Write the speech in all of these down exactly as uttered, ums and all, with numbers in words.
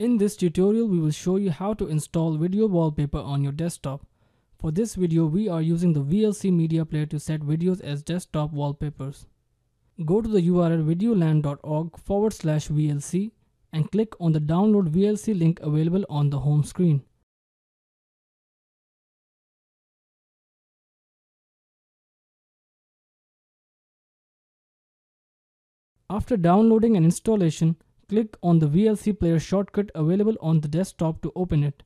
In this tutorial, we will show you how to install video wallpaper on your desktop. For this video, we are using the V L C media player to set videos as desktop wallpapers. Go to the U R L videolan dot org forward slash V L C and click on the download V L C link available on the home screen. After downloading and installation, click on the V L C player shortcut available on the desktop to open it.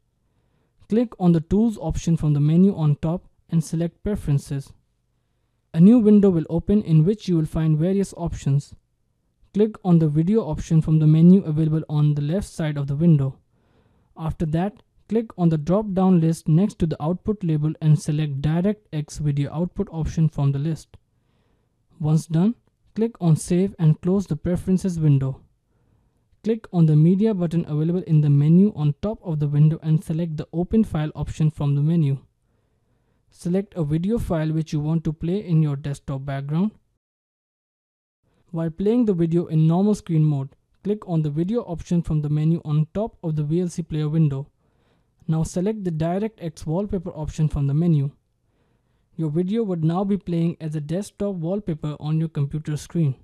Click on the Tools option from the menu on top and select Preferences. A new window will open in which you will find various options. Click on the Video option from the menu available on the left side of the window. After that, click on the drop-down list next to the output label and select DirectX Video Output option from the list. Once done, click on Save and close the Preferences window. Click on the Media button available in the menu on top of the window and select the Open File option from the menu. Select a video file which you want to play in your desktop background. While playing the video in normal screen mode, click on the Video option from the menu on top of the V L C player window. Now select the DirectX Wallpaper option from the menu. Your video would now be playing as a desktop wallpaper on your computer screen.